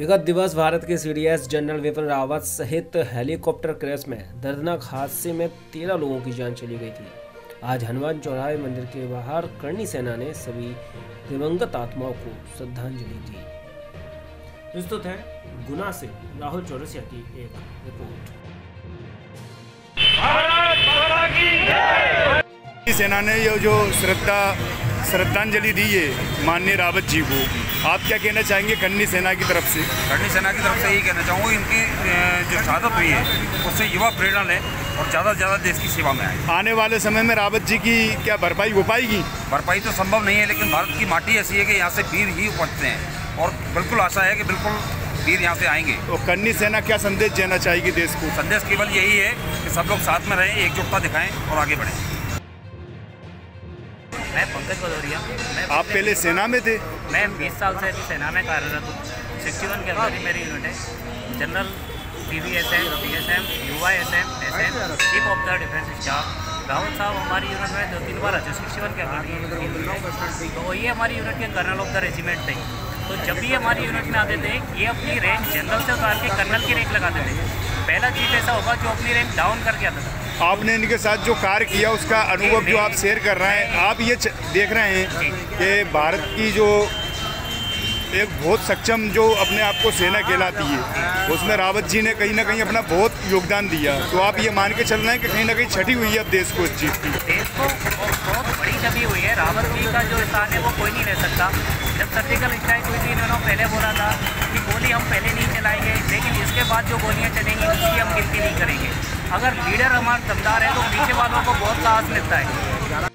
विगत दिवस भारत के सीडीएस जनरल बिपिन रावत सहित हेलीकॉप्टर क्रैश में दर्दनाक हादसे में 13 लोगों की जान चली गई थी। आज हनुमान चौराहे मंदिर के बाहर करणी सेना ने सभी दिवंगत आत्माओं को श्रद्धांजलि दी। प्रस्तुत है गुना से राहुल चौरसिया की एक रिपोर्ट। सेना ने ये जो श्रद्धांजलि दी है माननीय रावत जी को, आप क्या कहना चाहेंगे करणी सेना की तरफ से? करणी सेना की तरफ से यही कहना चाहूँगा, इनकी जो शहादत हुई है उससे युवा प्रेरणा लें और ज़्यादा से ज़्यादा देश की सेवा में आए। आने वाले समय में रावत जी की क्या भरपाई हो पाएगी? भरपाई तो संभव नहीं है, लेकिन भारत की माटी ऐसी है कि यहाँ से वीर ही उपजते हैं और बिल्कुल आशा है कि बिल्कुल वीर यहाँ से आएंगे। तो करणी सेना क्या संदेश देना चाहेगी देश को? संदेश केवल यही है कि सब लोग साथ में रहें, एकजुटता दिखाएं और आगे बढ़ें। मैं पंकज भदौरिया। आप पहले सेना में थे? मैं 20 साल से सेना में कार्यरत हूँ। 61 के अंदर ही मेरी यूनिट है। General PV SM, UY SM, chief of the defence staff. Rahul साहब हमारी यूनिट में 2-3 बार अच्छे 61 के अंदर, तो ये हमारी यूनिट के कर्नल ऑफ द रेजिमेंट थे। तो जब भी हमारी यूनिट में आते थे ये अपनी रैंक जनरल से उतार के कर्नल की रैंक लगाते थे। पहला चीफ ऐसा होगा जो अपनी रैंक डाउन करके आता था। आपने इनके साथ जो कार्य किया उसका अनुभव जो आप शेयर कर रहे हैं, आप ये देख रहे हैं कि भारत की जो एक बहुत सक्षम जो अपने आप को सेना कहलाती है उसमें रावत जी ने कहीं ना कहीं अपना बहुत योगदान दिया। तो आप ये मान के चल रहे हैं कि कहीं ना कहीं छठी हुई है अब देश को इस चीज़ की। देश को बहुत बड़ी छवि हुई है। रावत जी का जो स्थान है वो कोई नहीं ले सकता। जब सर्जिकल स्ट्राइक हुई थी इन्होंने पहले बोला था कि गोली हम पहले नहीं चलाएंगे, लेकिन इसके बाद जो गोलियाँ चलेंगी उसकी हम गिनती नहीं करेंगे। अगर लीडर हमारा दमदार है तो पीछे वालों को बहुत साहस मिलता है।